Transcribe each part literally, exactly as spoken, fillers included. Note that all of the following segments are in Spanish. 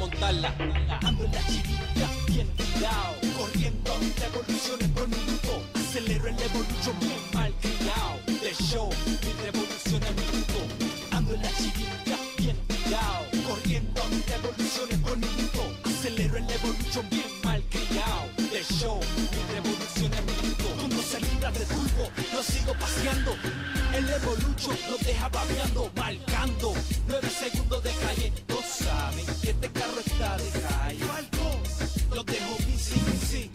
montarla. Ando en la chirilla, bien tirado, corriendo, la evolución es conmigo. Acelero el evolución, bien mal criado. De show, mi revolución es minuto. Ando en la chirilla, bien tirado, corriendo, la evolución es conmigo. Acelero el evolución, bien mal criado. De show, mi revolución es minuto. Con dos salidas de turbo, lo sigo paseando. El evolucho lo deja babeando, marcando nueve segundos de calle. No saben que este carro está de calle. Los dejo bici, bici.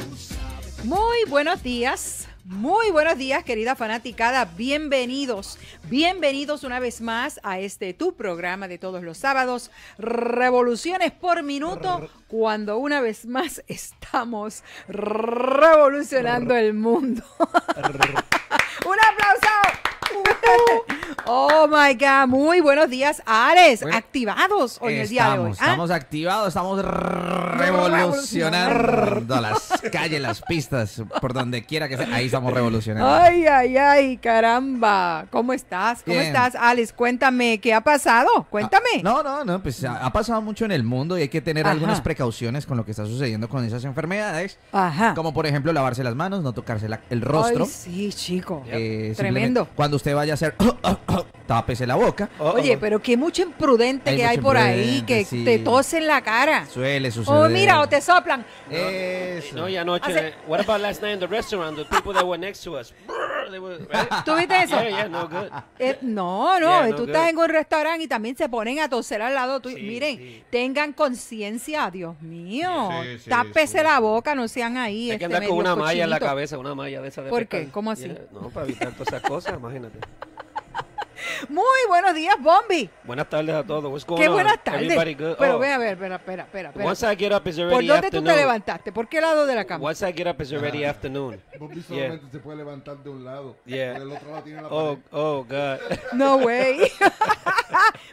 Muy buenos días, muy buenos días, querida fanaticada. Bienvenidos, bienvenidos una vez más a este tu programa de todos los sábados, Revoluciones por Minuto, cuando una vez más estamos revolucionando el mundo. ¡Un aplauso! Oh my God, muy buenos días, Ares. Bueno, activados hoy, estamos, el día de hoy. ¿Ah? Estamos activados, estamos revolucionando las calles, las pistas, por donde quiera que sea. Ahí estamos revolucionando. Ay, ay, ay, caramba. ¿Cómo estás? ¿Cómo Bien. estás, Alex? Cuéntame, ¿qué ha pasado? Cuéntame. No, no, no, pues ha pasado mucho en el mundo y hay que tener Ajá. algunas precauciones con lo que está sucediendo con esas enfermedades. Ajá. Como por ejemplo, lavarse las manos, no tocarse la, el rostro. Ay, sí, chico. Eh, Tremendo. Cuando usted vaya a hacer... tápese la boca. Oye, pero qué mucho imprudente hay que mucho hay por ahí, que sí. te tosen la cara. Suele suceder. O oh, mira, o te soplan. Eso. No, y anoche, Hace... what about last night in the restaurant, the people that were next to us? ¿Tú viste eso? Yeah, yeah, no, good. Eh, no, no, yeah, no, tú good. estás en un restaurante y también se ponen a toser al lado tuyo. Sí, Miren, sí. tengan conciencia, Dios mío. Sí, sí, tápese sí. la boca, no sean ahí. Hay que este andar con una cochinito. malla en la cabeza, una malla de esa de ¿Por pecan. qué? ¿Cómo así? Yeah, no, para evitar todas esas cosas, imagínate. Muy buenos días, Bomby. Buenas tardes a todos. What's going Qué buenas on? tardes. Good? Pero oh. ve a ver, espera, espera, espera. Once I get up, it's already ¿Por dónde tú te levantaste? ¿Por qué lado de la cama? Once I get up, it's already ah. afternoon. Bomby solamente yeah. se puede levantar de un lado. Yeah. El otro lado tiene la oh, pared. Oh, God. No way.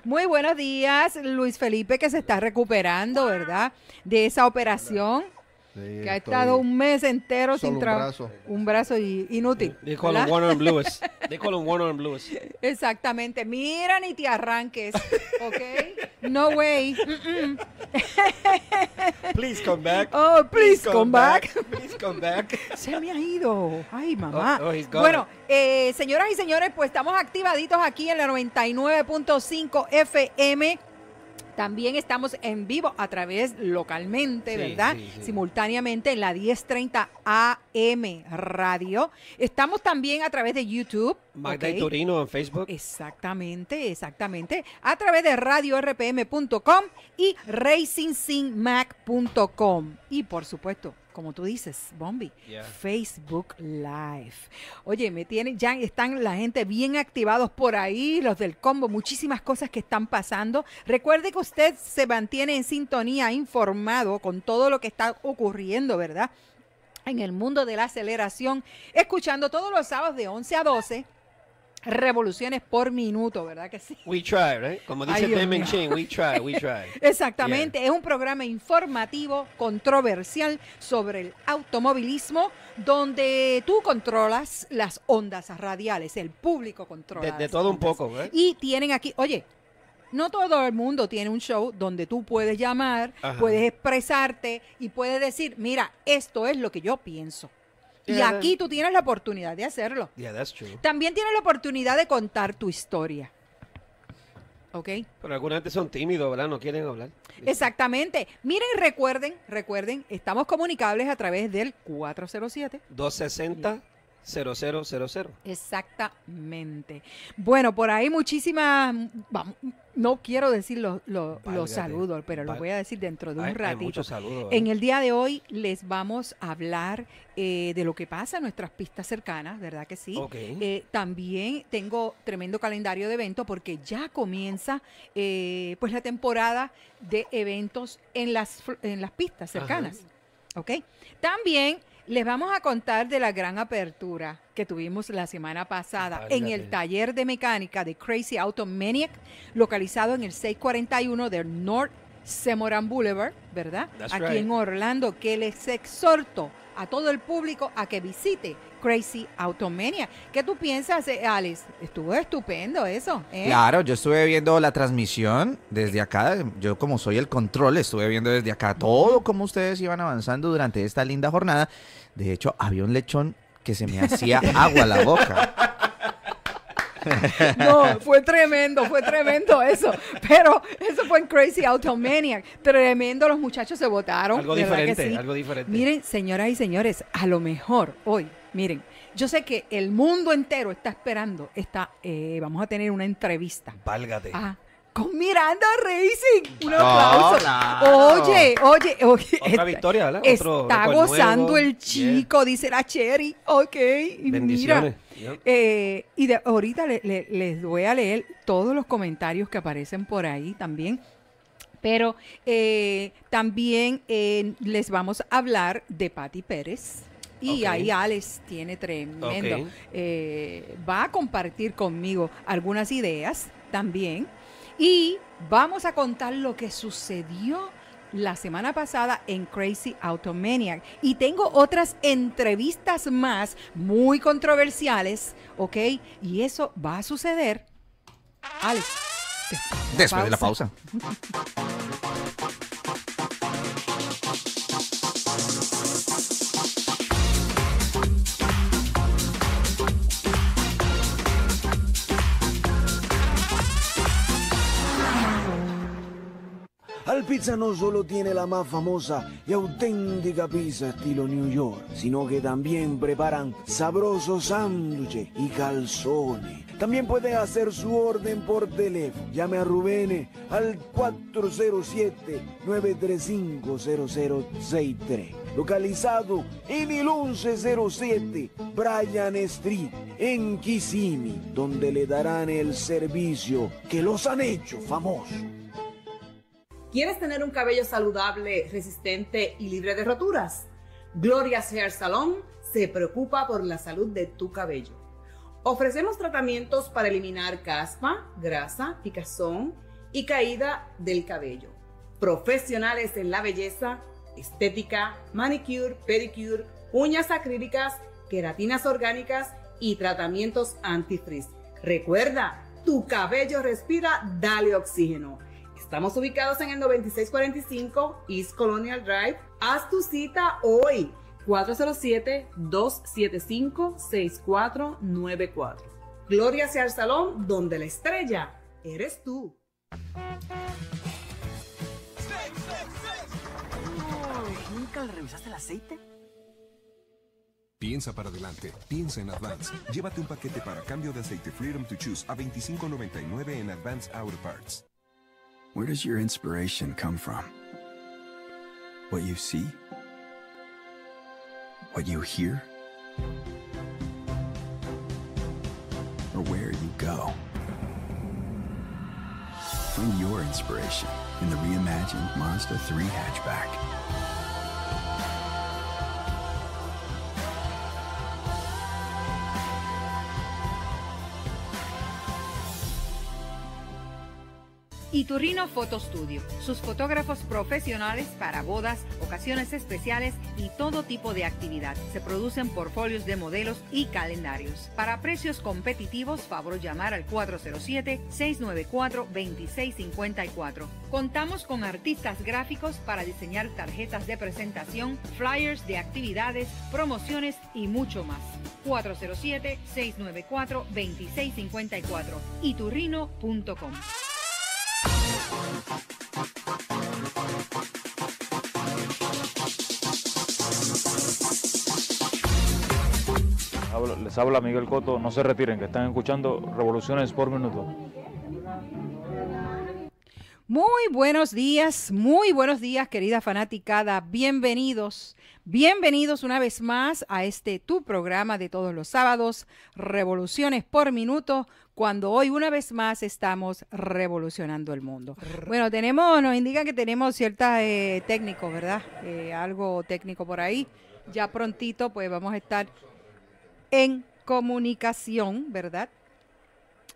Muy buenos días, Luis Felipe, que se está recuperando, ¿verdad? De esa operación. Sí, que ha estado un mes entero sin trabajo. Un brazo y inútil. They call him Warner and Lewis. They call him Warner and Lewis. Exactamente. Mira, ni te arranques. ¿Ok? No way. Mm -mm. Please come back. Oh, please, please come, come back. back. Please come back. Se me ha ido. Ay, mamá. Oh, oh, bueno, eh, señoras y señores, pues estamos activaditos aquí en la noventa y nueve punto cinco F M. También estamos en vivo a través localmente, sí, ¿verdad? Sí, sí. Simultáneamente en la diez treinta A M Radio. Estamos también a través de YouTube. Magda Iturrino okay. en Facebook. Exactamente, exactamente. A través de radio R P M punto com y Racing Sync Mac punto com. Y por supuesto, como tú dices, Bomby, yeah. Facebook Live. Oye, me tienen, ya están la gente bien activados por ahí, los del combo, muchísimas cosas que están pasando. Recuerde que usted se mantiene en sintonía, informado con todo lo que está ocurriendo, ¿verdad? En el mundo de la aceleración, escuchando todos los sábados de once a doce, Revoluciones por Minuto, ¿verdad que sí? We try, right? Como dice Temin Chin, we try, we try. Exactamente, yeah. es un programa informativo, controversial sobre el automovilismo, donde tú controlas las ondas radiales, el público controla. De, de todo un poco, ¿eh? Y tienen aquí, oye, no todo el mundo tiene un show donde tú puedes llamar, Ajá. puedes expresarte y puedes decir, mira, esto es lo que yo pienso. Y yeah, aquí tú tienes la oportunidad de hacerlo. Yeah, that's true. También tienes la oportunidad de contar tu historia. ¿Ok? Pero algunas gente son tímidos, ¿verdad? No quieren hablar. Exactamente. Miren, recuerden, recuerden, estamos comunicables a través del cuatro cero siete, dos seis cero, cero cero cero cero. Exactamente. Bueno, por ahí muchísimas... Vamos, no quiero decir los, los, los saludos, pero los voy a decir dentro de un hay, ratito. Hay saludos, en el día de hoy les vamos a hablar eh, de lo que pasa en nuestras pistas cercanas, ¿verdad que sí? Okay. Eh, también tengo tremendo calendario de eventos porque ya comienza eh, pues la temporada de eventos en las, en las pistas cercanas. Ajá. ¿Ok? También... les vamos a contar de la gran apertura que tuvimos la semana pasada Ay, en el taller de mecánica de Crazy Automaniac, localizado en el seis cuarenta y uno del North Semoran Boulevard, ¿verdad? That's Aquí right. en Orlando, que les exhorto a todo el público a que visite Crazy Automania. ¿Qué tú piensas, eh, Alex? Estuvo estupendo eso, ¿eh? Claro, yo estuve viendo la transmisión desde acá. Yo, como soy el control, estuve viendo desde acá todo como ustedes iban avanzando durante esta linda jornada. De hecho, había un lechón que se me hacía agua a la boca. No, fue tremendo, fue tremendo eso. Pero eso fue en Crazy Automaniac. Tremendo, los muchachos se votaron. Algo diferente, sí, algo diferente. Miren, señoras y señores, a lo mejor hoy, miren, yo sé que el mundo entero está esperando esta, eh, vamos a tener una entrevista. Válgate. Ah, con Miranda Racing. Un aplauso. No, claro. Oye, oye, oye. Otra está, victoria, ¿verdad? Otro está gozando nuevo. El chico, yeah. Dice la Cherry. Ok. Y bendiciones. Mira, eh, y de, ahorita le, le, les voy a leer todos los comentarios que aparecen por ahí también. Pero eh, también eh, les vamos a hablar de Patty Pérez. Y okay. Ahí Alex tiene tremendo. Okay. Eh, va a compartir conmigo algunas ideas también. Y vamos a contar lo que sucedió la semana pasada en Crazy Automaniac. Y tengo otras entrevistas más muy controversiales, ¿ok? Y eso va a suceder, Alex, después de la pausa. Al Pizza no solo tiene la más famosa y auténtica pizza estilo New York, sino que también preparan sabrosos sándwiches y calzones. También pueden hacer su orden por teléfono. Llame a Rubén al cuatro cero siete, nueve tres cinco, cero cero seis tres. Localizado en el once cero siete Bryan Street, en Kissimmee, donde le darán el servicio que los han hecho famosos. ¿Quieres tener un cabello saludable, resistente y libre de roturas? Gloria's Hair Salon se preocupa por la salud de tu cabello. Ofrecemos tratamientos para eliminar caspa, grasa, picazón y caída del cabello. Profesionales en la belleza, estética, manicure, pedicure, uñas acrílicas, queratinas orgánicas y tratamientos antifrizz. Recuerda, tu cabello respira, dale oxígeno. Estamos ubicados en el noventa y seis cuarenta y cinco East Colonial Drive. Haz tu cita hoy, cuatro cero siete, dos siete cinco, seis cuatro nueve cuatro. Gloria sea el salón donde la estrella eres tú. Oh, ¿nunca le revisaste el aceite? Piensa para adelante, piensa en Advance. Llévate un paquete para cambio de aceite Freedom to Choose a veinticinco noventa y nueve en Advance Auto Parts. Where does your inspiration come from? What you see? What you hear? Or where you go? Find your inspiration in the reimagined Mazda three hatchback. Iturrino Fotostudio, sus fotógrafos profesionales para bodas, ocasiones especiales y todo tipo de actividad. Se producen portfolios de modelos y calendarios. Para precios competitivos, favor llamar al cuatro cero siete, seis nueve cuatro, dos seis cinco cuatro. Contamos con artistas gráficos para diseñar tarjetas de presentación, flyers de actividades, promociones y mucho más. cuatro cero siete, seis nueve cuatro, dos seis cinco cuatro, Iturrino punto com. Hablo, les habla Miguel Coto, no se retiren, que están escuchando Revoluciones por Minuto. Muy buenos días, muy buenos días, querida fanaticada, bienvenidos, bienvenidos una vez más a este tu programa de todos los sábados, Revoluciones por Minuto, cuando hoy una vez más estamos revolucionando el mundo. Bueno, tenemos, nos indica que tenemos ciertos eh, técnicos, ¿verdad? Eh, algo técnico por ahí, ya prontito pues vamos a estar en comunicación, ¿verdad?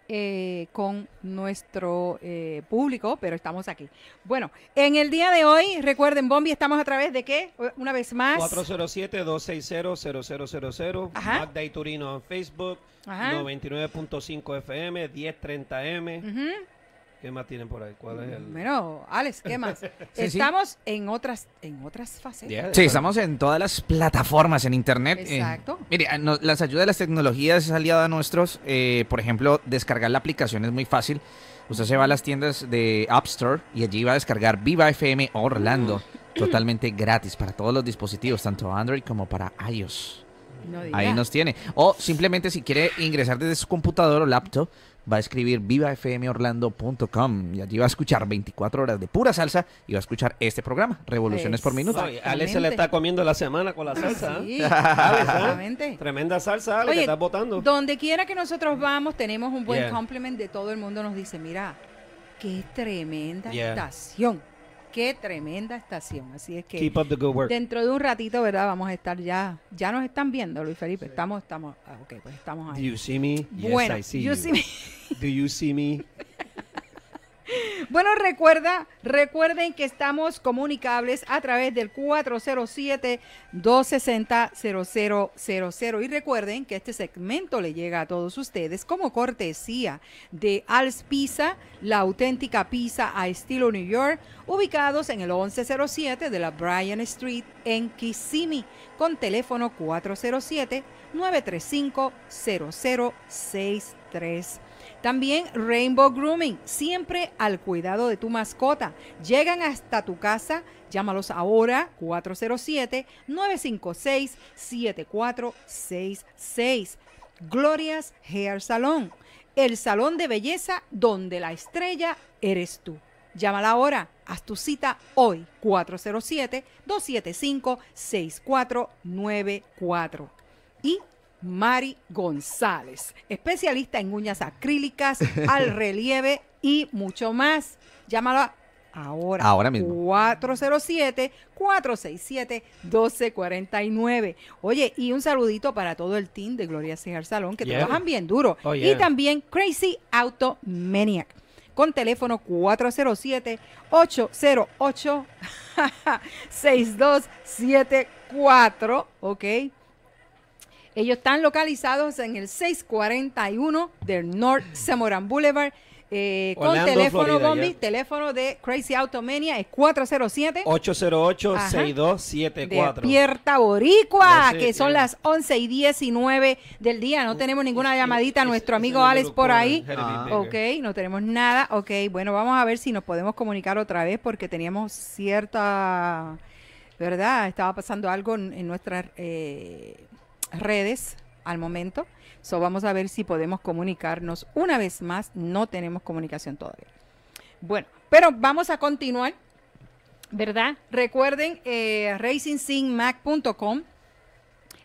eh, con nuestro eh, público, pero estamos aquí. Bueno, en el día de hoy, recuerden, Bomby, estamos a través de ¿qué? Una vez más. cuatro cero siete, dos seis cero, cero cero cero cero. Magda Iturrino en Facebook. noventa y nueve punto cinco F M, diez treinta M. Uh-huh. ¿Qué más tienen por ahí? ¿Cuál es el...? Bueno, Alex, ¿qué más? sí, estamos sí. en otras en otras facetas. Yeah, sí, estamos en todas las plataformas en Internet. Exacto. Eh, mire, no, las ayudas de las tecnologías es aliada a nuestros. Eh, por ejemplo, descargar la aplicación es muy fácil. Usted se va a las tiendas de App Store y allí va a descargar Viva F M Orlando. Totalmente gratis para todos los dispositivos, tanto Android como para iOS. No diga. Ahí nos tiene. O simplemente si quiere ingresar desde su computador o laptop, va a escribir viva f m orlando punto com y allí va a escuchar veinticuatro horas de pura salsa y va a escuchar este programa, Revoluciones por Minuto. Oye, Alex se le está comiendo la semana con la salsa. Sí, ¿eh? Exactamente. ¿Eh? Tremenda salsa, Alex, te estás botando. Donde quiera que nosotros vamos, tenemos un buen yeah. compliment de todo el mundo. Nos dice, mira, qué tremenda yeah. estación. Qué tremenda estación, así es que keep up the good work. Dentro de un ratito, ¿verdad? Vamos a estar ya, ya nos están viendo, Luis Felipe, sí. estamos, estamos, ah, ok, pues estamos ahí. Do you see me? Bueno, yes, I see you. See me. Do you see me? Bueno, recuerda, recuerden que estamos comunicables a través del cuatro cero siete, dos seis cero, cero cero cero cero y recuerden que este segmento le llega a todos ustedes como cortesía de Al's Pizza, la auténtica pizza a estilo New York, ubicados en el once cero siete de la Bryan Street en Kissimmee, con teléfono cuatro cero siete, nueve tres cinco, cero cero seis tres. También Rainbow Grooming, siempre al cuidado de tu mascota. Llegan hasta tu casa, llámalos ahora, cuatro cero siete, nueve cinco seis, siete cuatro seis seis. Gloria's Hair Salon, el salón de belleza donde la estrella eres tú. Llámala ahora, haz tu cita hoy, cuatro cero siete, dos siete cinco, seis cuatro nueve cuatro. Y Mari González, especialista en uñas acrílicas, al relieve y mucho más. Llámala ahora. Ahora mismo. cuatro cero siete, cuatro seis siete, uno dos cuatro nueve. Oye, y un saludito para todo el team de Gloria's Hair Salon, que yeah. trabajan bien duro. Oh, yeah. Y también Crazy Automaniac, con teléfono cuatro cero siete, ocho cero ocho, seis dos siete cuatro, ¿ok? Ellos están localizados en el seiscientos cuarenta y uno del North Semoran Boulevard. Eh, Orlando, con teléfono, Florida, Bomby, yeah. teléfono de Crazy Automania es cuatro cero siete, ocho cero ocho, seis dos siete cuatro. Despierta Boricua, sí, que son yeah. las once y diecinueve del día. No uh, tenemos ninguna uh, llamadita a uh, nuestro uh, amigo uh, Alex uh, por uh, ahí. Uh, uh, ok, no tenemos nada. Ok, bueno, vamos a ver si nos podemos comunicar otra vez porque teníamos cierta... ¿Verdad? Estaba pasando algo en, en nuestra... Eh, redes al momento, so vamos a ver si podemos comunicarnos una vez más. No tenemos comunicación todavía. Bueno, pero vamos a continuar, ¿verdad? Recuerden, eh, Racing Sync Mac punto com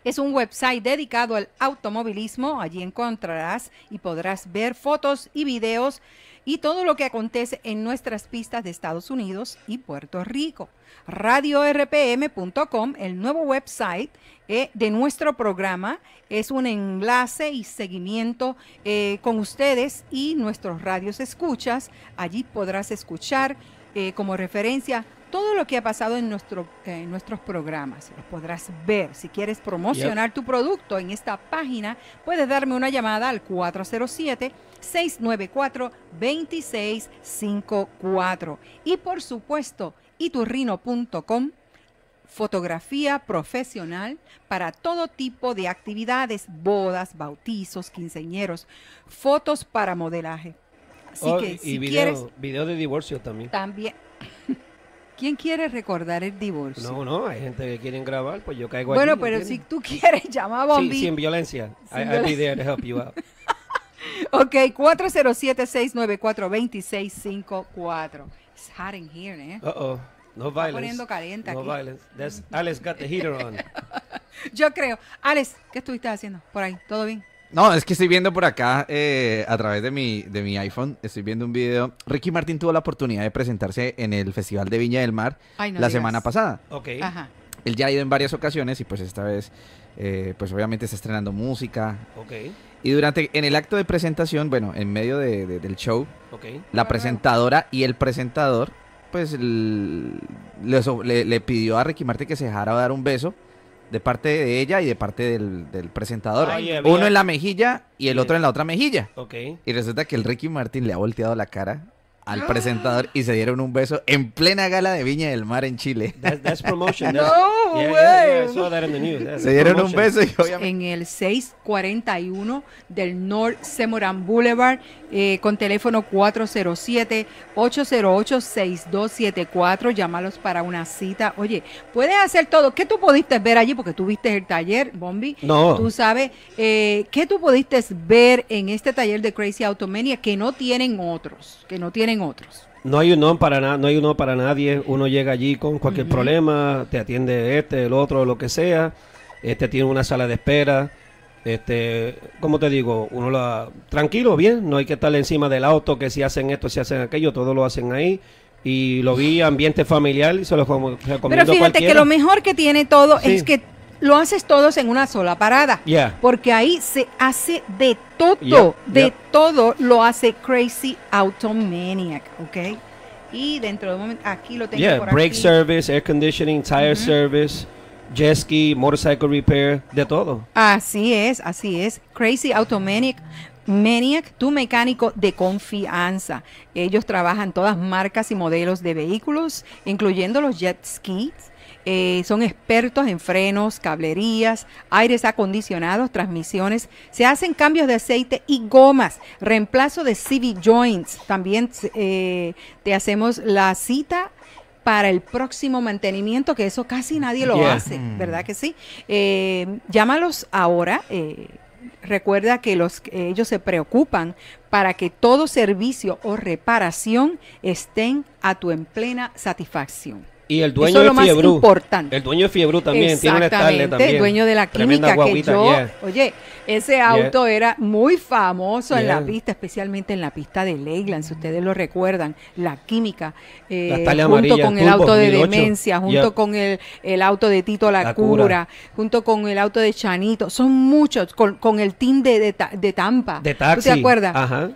es un website dedicado al automovilismo. Allí encontrarás y podrás ver fotos y videos y todo lo que acontece en nuestras pistas de Estados Unidos y Puerto Rico. radio R P M punto com, el nuevo website eh, de nuestro programa, es un enlace y seguimiento eh, con ustedes y nuestros radios escuchas. Allí podrás escuchar eh, como referencia todo lo que ha pasado en, nuestro, eh, en nuestros programas. Los podrás ver. Si quieres promocionar yep. tu producto en esta página, puedes darme una llamada al cuatro cero siete, seis nueve cuatro, dos seis cinco cuatro. Y por supuesto, Iturrino punto com, fotografía profesional para todo tipo de actividades, bodas, bautizos, quinceañeros, fotos para modelaje. Así oh, que, y si video, quieres... video de divorcio también. También... ¿Quién quiere recordar el divorcio? No, no, hay gente que quieren grabar, pues yo caigo bueno, allí. Bueno, pero si tú quieres, llama a Bomby. Sí, sin violencia. Sin I, violencia. I'll be there to help you out. Ok, cuatro cero siete, seis nueve cuatro, dos seis cinco cuatro. It's hot in here, ¿eh? Uh-oh, no violence. Está poniendo caliente no aquí. No violence. That's, Alex got the heater on. Yo creo. Alex, ¿qué estuviste haciendo por ahí? ¿Todo bien? No, es que estoy viendo por acá, eh, a través de mi, de mi iPhone, estoy viendo un video. Ricky Martín tuvo la oportunidad de presentarse en el Festival de Viña del Mar Ay, no la digas. semana pasada. Ok. Ajá. él ya ha ido en varias ocasiones y pues esta vez, eh, pues obviamente está estrenando música. Okay. Y durante, en el acto de presentación, bueno, en medio de, de, del show, okay, la presentadora y el presentador, pues el, le, le, le pidió a Ricky Martín que se dejara dar un beso de parte de ella y de parte del, del presentador. Ay, uno había... en la mejilla y el otro en la otra mejilla. Okay. Y resulta que el Ricky Martín le ha volteado la cara al presentador y se dieron un beso en plena gala de Viña del Mar en Chile. That, that's promotion. That's, no, yeah, yeah, yeah, I saw that in the news. That's se dieron promotion. Un beso y obviamente... En el seis cuarenta y uno del North Semoran Boulevard, eh, con teléfono cuatro cero siete, ocho cero ocho, seis dos siete cuatro, llámalos para una cita. Oye, puedes hacer todo. ¿Qué tú pudiste ver allí? Porque tú viste el taller, Bomby. No. Tú sabes, eh, ¿qué tú pudiste ver en este taller de Crazy Automania que no tienen otros? Que no tienen en otros. No hay un no para nada, no hay un no para nadie. Uno llega allí con cualquier uh-huh. problema, te atiende este, el otro, lo que sea. Este tiene una sala de espera. Este, como te digo, uno la tranquilo, bien, no hay que estar encima del auto que si hacen esto, si hacen aquello, todo lo hacen ahí. Y lo vi ambiente familiar y se lo recomiendo. Pero fíjate cualquiera. Que lo mejor que tiene todo sí. es que lo haces todos en una sola parada. Yeah. Porque ahí se hace de todo. Yeah. De yeah. todo lo hace Crazy Automaniac. ¿Ok? Y dentro de un momento, aquí lo tengo yeah. por brake aquí. Service, air conditioning, tire uh-huh. service, jet ski, motorcycle repair, de todo. Así es, así es. Crazy Automaniac. Maniac, tu mecánico de confianza. Ellos trabajan todas marcas y modelos de vehículos, incluyendo los jet skis. Eh, son expertos en frenos, cablerías, aires acondicionados, transmisiones. Se hacen cambios de aceite y gomas, reemplazo de C V joints. También eh, te hacemos la cita para el próximo mantenimiento, que eso casi nadie lo yeah. hace, ¿verdad que sí? Eh, llámalos ahora. Eh, recuerda que los, eh, ellos se preocupan para que todo servicio o reparación estén a tu en plena satisfacción. Y el dueño de Fiebru, el dueño de Fiebru también tiene una tarde también. El dueño de la clínica que yo, yeah. oye, ese auto yeah. era muy famoso yeah. en la pista, especialmente en la pista de Leyland, si ustedes lo recuerdan, la química, eh, la junto amarilla, con el, el auto de dos mil ocho. Demencia, junto yeah. con el, el auto de Tito La, la cura, cura, junto con el auto de Chanito, son muchos, con, con el team de, de, de Tampa, de Taxi, ¿tú te acuerdas? Ajá.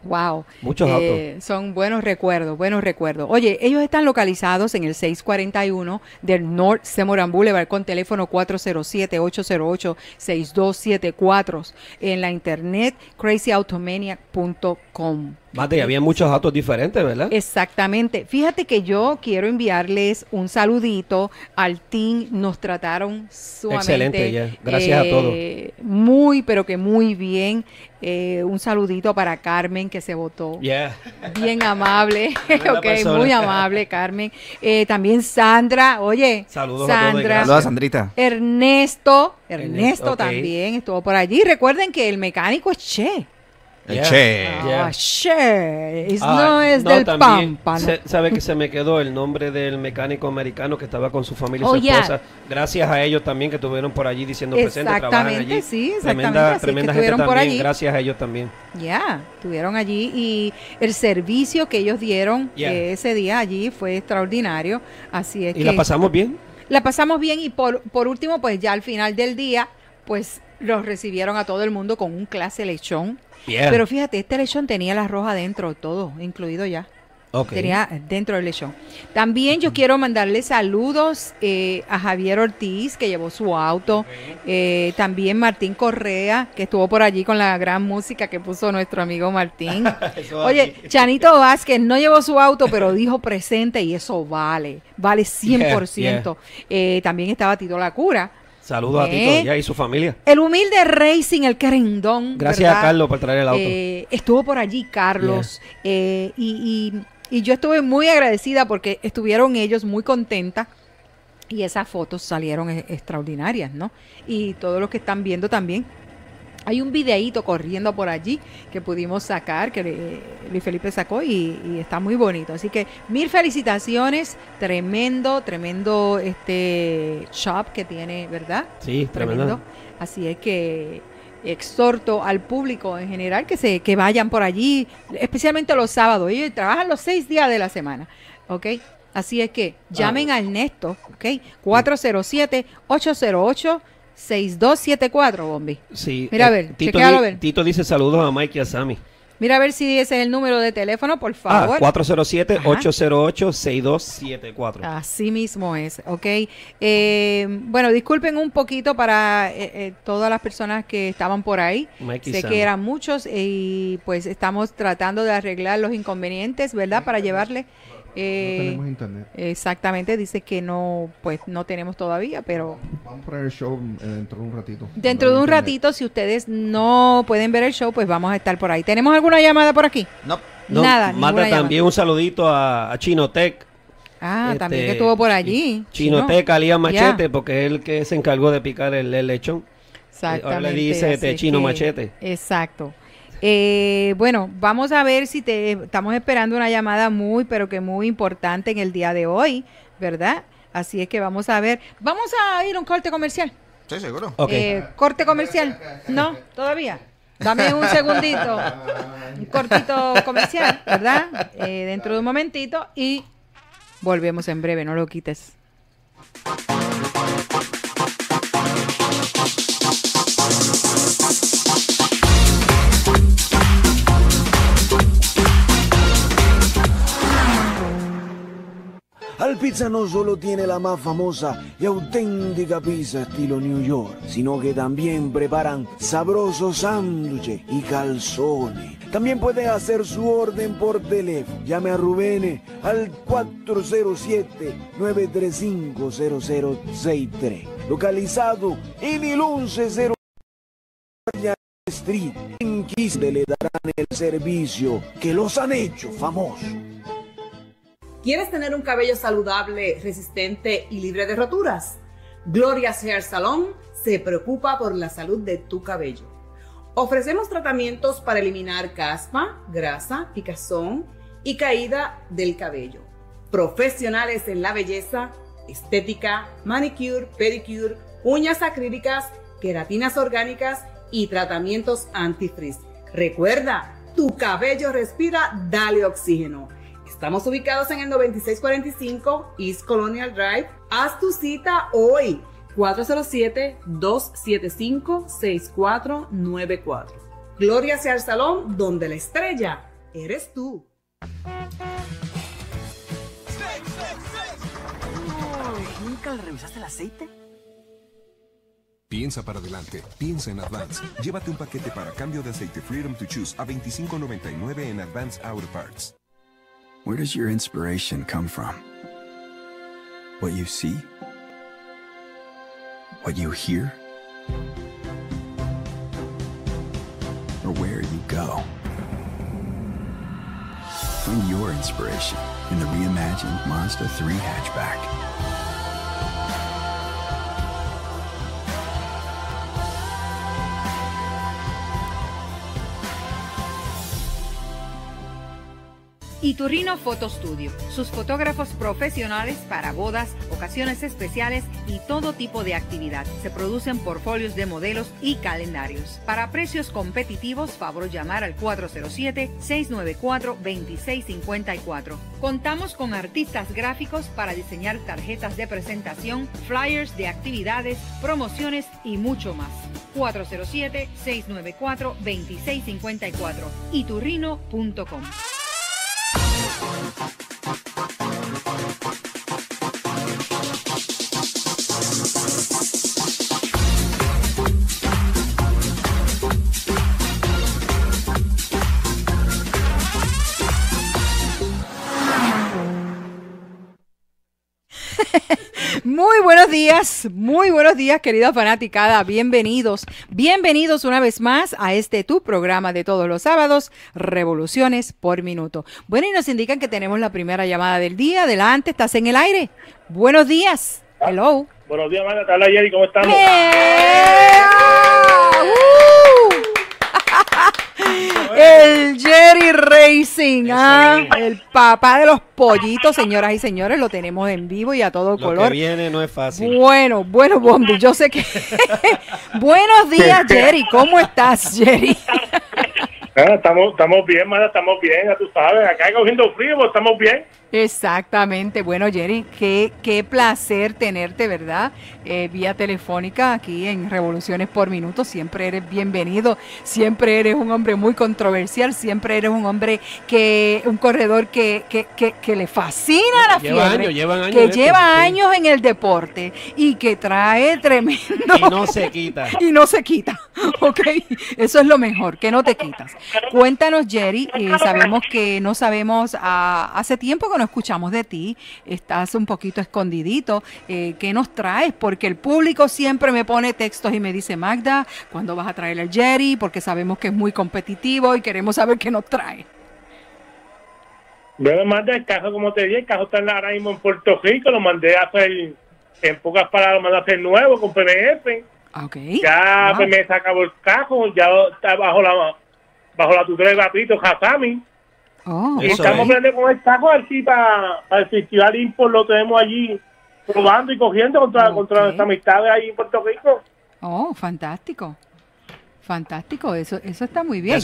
Wow, muchos eh, autos. Son buenos recuerdos, buenos recuerdos. Oye, ellos están localizados en el seis cuarenta y uno del North Semoran Boulevard con teléfono cuatro cero siete, ocho cero ocho, seis dos siete cuatro en la internet crazy automaniac punto com. Mate, había muchos autos diferentes, ¿verdad? Exactamente. Fíjate que yo quiero enviarles un saludito al team. Nos trataron sumamente. Excelente, ya. Gracias eh, a todos. Muy, pero que muy bien. Eh, un saludito para Carmen, que se votó. Yeah. Bien amable. Ok, persona. Muy amable, Carmen. Eh, también Sandra. Oye, saludos Sandra. A todos. Saludos a Sandrita. Ernesto. Ernesto okay. también estuvo por allí. Recuerden que el mecánico es Che. Yeah. Che. Ah, yeah. Che. Es, ah, no es no, del Pampa. Sabe que se me quedó el nombre del mecánico americano que estaba con su familia y oh, su esposa. Yeah. Gracias a ellos también que estuvieron por allí diciendo presente, trabajan allí. Sí, exactamente, tremenda, tremenda gente también, por allí. Gracias a ellos también. Ya, yeah, estuvieron allí y el servicio que ellos dieron yeah. eh, ese día allí fue extraordinario. Así es. ¿Y que la pasamos bien? La pasamos bien y por, por último, pues ya al final del día, pues los recibieron a todo el mundo con un clase lechón. Yeah. Pero fíjate, este lechón tenía la roja dentro, todo incluido ya. Okay. Tenía dentro del lechón. También yo quiero mandarle saludos eh, a Javier Ortiz, que llevó su auto. Eh, también Martín Correa, que estuvo por allí con la gran música que puso nuestro amigo Martín. Oye, Chanito Vázquez no llevó su auto, pero dijo presente y eso vale. Vale cien por ciento. Yeah, yeah. Eh, también estaba Tito La Cura. Saludos eh, a Tito ya y su familia. El humilde Racing, el querendón. Gracias ¿verdad? A Carlos por traer el auto. Eh, estuvo por allí Carlos yeah. eh, y, y, y yo estuve muy agradecida porque estuvieron ellos muy contentas y esas fotos salieron e extraordinarias, ¿no? Y todos los que están viendo también. Hay un videíto corriendo por allí que pudimos sacar, que eh, Luis Felipe sacó y, y está muy bonito. Así que mil felicitaciones, tremendo, tremendo este shop que tiene, ¿verdad? Sí, tremendo. tremendo. Así es que exhorto al público en general que se que vayan por allí, especialmente los sábados. Ellos trabajan los seis días de la semana, ¿ok? Así es que llamen ah. a Ernesto, ¿ok? cuatro cero siete, ocho cero ocho, seis dos siete cuatro, Bombi. Sí. Mira, a ver, eh, Tito, a ver. Tito dice saludos a Mike y a Sammy. Mira a ver si ese es el número de teléfono, por favor. Ah, cuatro cero siete, ocho cero ocho, seis dos siete cuatro. Así mismo es, ok. Eh, bueno, disculpen un poquito para eh, eh, todas las personas que estaban por ahí. Mike sé Sam. que eran muchos y pues estamos tratando de arreglar los inconvenientes, ¿verdad? Para llevarle... Eh, no tenemos internet. Exactamente, dice que no, pues no tenemos todavía, pero... Vamos a ver el show eh, dentro de un ratito. Dentro de un internet. ratito, si ustedes no pueden ver el show, pues vamos a estar por ahí. ¿Tenemos alguna llamada por aquí? No. no Nada. Mata también un saludito a, a Chinotec. Ah, este, también que estuvo por allí. Chinotec, Chino. Alias Machete, yeah. porque es el que se encargó de picar el, el lechón. Exactamente. Ahora le dice este Chino que, Machete. Exacto. Eh, bueno, vamos a ver si te estamos esperando una llamada muy, pero que muy importante en el día de hoy, ¿verdad? Así es que vamos a ver. Vamos a ir a un corte comercial. Sí, seguro. Okay. Eh, corte comercial. No, todavía. Dame un segundito. Un cortito comercial, ¿verdad? Eh, dentro de un momentito y volvemos en breve, no lo quites. Al Pizza no solo tiene la más famosa y auténtica pizza estilo New York, sino que también preparan sabrosos sándwiches y calzones. También puedes hacer su orden por teléfono. Llame a Rubén al cuatro cero siete, nueve tres cinco, cero cero seis tres. Localizado en el once cero Street. En Quispe le darán el servicio que los han hecho famosos. ¿Quieres tener un cabello saludable, resistente y libre de roturas? Gloria's Hair Salon se preocupa por la salud de tu cabello. Ofrecemos tratamientos para eliminar caspa, grasa, picazón y caída del cabello. Profesionales en la belleza, estética, manicure, pedicure, uñas acrílicas, queratinas orgánicas y tratamientos antifrizz. Recuerda, tu cabello respira, dale oxígeno. Estamos ubicados en el noventa y seis cuarenta y cinco East Colonial Drive. Haz tu cita hoy, cuatro cero siete, dos siete cinco, seis cuatro nueve cuatro. Gloria sea al salón donde la estrella eres tú. Oh, ¿nunca le revisaste el aceite? Piensa para adelante, piensa en Advance. Llévate un paquete para cambio de aceite Freedom to Choose a veinticinco noventa y nueve en Advance Auto Parts. Where does your inspiration come from? What you see? What you hear? Or where you go? Find your inspiration in the reimagined Mazda three hatchback. Iturrino Fotostudio, sus fotógrafos profesionales para bodas, ocasiones especiales y todo tipo de actividad. Se producen portfolios de modelos y calendarios. Para precios competitivos, favor llamar al cuatro cero siete, seis nueve cuatro, dos seis cinco cuatro. Contamos con artistas gráficos para diseñar tarjetas de presentación, flyers de actividades, promociones y mucho más. cuatro cero siete, seis nueve cuatro, dos seis cinco cuatro, Iturrino punto com. Muy buenos días, muy buenos días, querida fanaticada, bienvenidos, bienvenidos una vez más a este tu programa de todos los sábados, Revoluciones por Minuto. Bueno, y nos indican que tenemos la primera llamada del día. Adelante, estás en el aire. Buenos días. Hello. Buenos días, Magda, te habla Jerry, ¿cómo estamos? El Jerry Racing, ¿ah? El papá de los pollitos, señoras y señores, lo tenemos en vivo y a todo lo color. Lo que viene no es fácil. Bueno, bueno, Bombi, yo sé que... Buenos días, Jerry, ¿cómo estás, Jerry? Ah, estamos, estamos bien, Mara, estamos bien, tú sabes, acá cogiendo frío, estamos bien. Exactamente. Bueno, Jerry, qué, qué placer tenerte, ¿verdad? Eh, vía telefónica aquí en Revoluciones por Minuto. Siempre eres bienvenido, siempre eres un hombre muy controversial, siempre eres un hombre que, un corredor que, que, que, que le fascina la lleva fiebre, años, llevan años que esto, lleva sí. años en el deporte y que trae tremendo... Y no se quita. Y no se quita, ¿ok? Eso es lo mejor, que no te quitas. Cuéntanos, Jerry, eh, sabemos que no sabemos, a, hace tiempo que no escuchamos de ti, estás un poquito escondidito, eh, ¿qué nos traes? Porque el público siempre me pone textos y me dice, Magda, ¿cuándo vas a traer al Jerry? Porque sabemos que es muy competitivo y queremos saber qué nos trae. Bueno, Magda, el caso, como te dije, el caso está ahora mismo en Puerto Rico, lo mandé a hacer, en pocas palabras, lo mandé a hacer nuevo con P M F. Okay. Ya wow. pues, me sacó el cajo, ya está bajo la... bajo la tutora de Papito Hasami. Oh, y estamos aprendiendo con el taco aquí para, para el festival Import, lo tenemos allí probando y cogiendo contra, okay. contra nuestras amistades ahí en Puerto Rico. Oh, fantástico. Fantástico, eso eso está muy bien.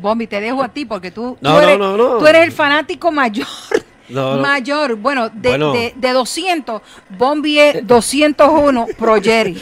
Bomby, te dejo a ti porque tú, no, tú, eres, no, no, no. tú eres el fanático mayor. No, no. Mayor, bueno, de, bueno. de, de doscientos, Bomby es doscientos uno pro Jerry.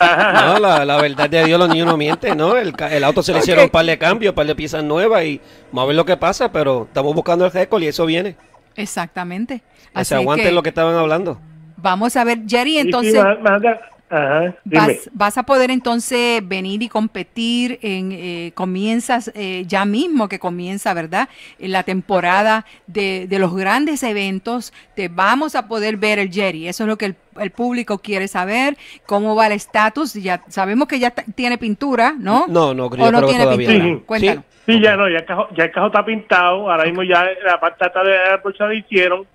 No, la, la verdad de Dios, los niños no mienten, ¿no? El, el auto se le hicieron okay. un par de cambios, un par de piezas nuevas y vamos a ver lo que pasa, pero estamos buscando el récord y eso viene. Exactamente. O sea, aguanten lo que estaban hablando. Vamos a ver, Jerry, entonces... Sí, sí, más, más, ajá, vas, vas a poder entonces venir y competir en eh, comienzas eh, ya mismo que comienza, ¿verdad? En la temporada de, de los grandes eventos te vamos a poder ver el Jerry, eso es lo que el, el público quiere saber, cómo va el estatus, ya sabemos que ya tiene pintura, ¿no? No, no, creo, o no tiene todavía. Pintura. Sí, cuéntanos. Sí, sí, ya no, ya el cajo, ya el cajo está pintado, ahora mismo ya la parte de la brocha la hicieron.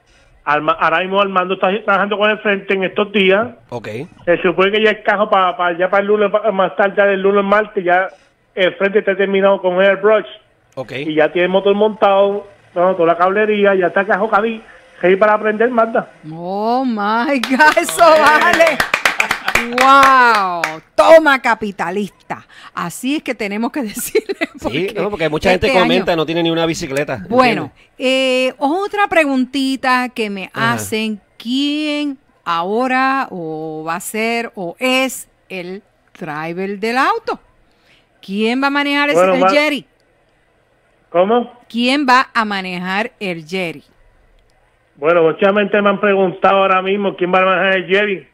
Alma, ahora mismo Armando está trabajando con el frente en estos días. Okay. Se supone que ya el cajo para pa, ya para el lunes, pa, más tarde del lunes martes, ya el frente está terminado con el airbrush. Okay. Y ya tiene el motor montado, no, toda la cablería, ya está el cajo cadí, que para aprender, Magda. Oh my God, eso okay. vale. ¡Wow! Toma, capitalista. Así es que tenemos que decirle. Porque sí, no, porque mucha este gente comenta, año, no tiene ni una bicicleta. Bueno, eh, otra preguntita que me Ajá. hacen, ¿quién ahora o va a ser o es el driver del auto? ¿Quién va a manejar ese, bueno, el Jerry? ¿Cómo? ¿Quién va a manejar el Jerry? Bueno, muchamente me han preguntado ahora mismo, ¿quién va a manejar el Jerry?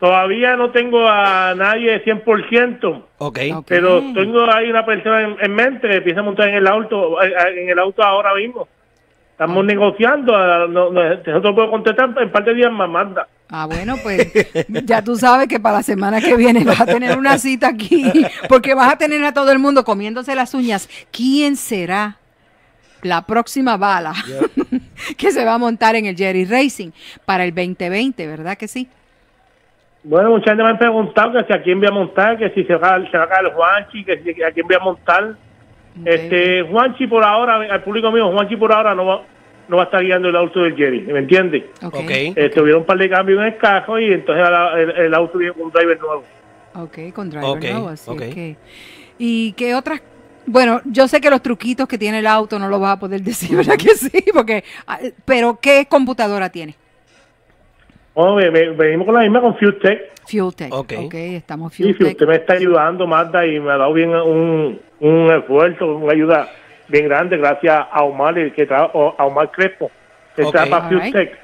Todavía no tengo a nadie de cien por ciento, okay. Okay. pero tengo ahí una persona en, en mente que empieza a montar en el auto en el auto ahora mismo. Estamos ah. negociando, a, no, no, nosotros podemos contestar en parte de días más, Magda. Ah, bueno, pues ya tú sabes que para la semana que viene vas a tener una cita aquí, porque vas a tener a todo el mundo comiéndose las uñas. ¿Quién será la próxima bala yeah. que se va a montar en el Jerry Racing para el veinte veinte, verdad que sí? Bueno, mucha gente me han preguntado que si a quién voy a montar, que si se va, se va a caer el Juanchi, que si a quién voy a montar. Okay. Este, Juanchi por ahora, al público mío, Juanchi por ahora no va, no va a estar guiando el auto del Jerry, ¿me entiendes? Okay. Okay. Eh, tuvieron un par de cambios en el cajo y entonces la, el, el auto viene con un driver nuevo. Ok, con driver okay. nuevo, así okay. es que... ¿Y qué otras? Bueno, yo sé que los truquitos que tiene el auto no los vas a poder decir, ¿verdad que sí? Porque, pero ¿qué computadora tiene? Oh, venimos con la misma, con FuelTech. FuelTech, ok, okay estamos FuelTech. Sí, FuelTech me está ayudando, Magda, y me ha dado bien un, un esfuerzo, una ayuda bien grande, gracias a Omar, el que trabaja, a Omar Crespo, que okay. está para FuelTech. Right.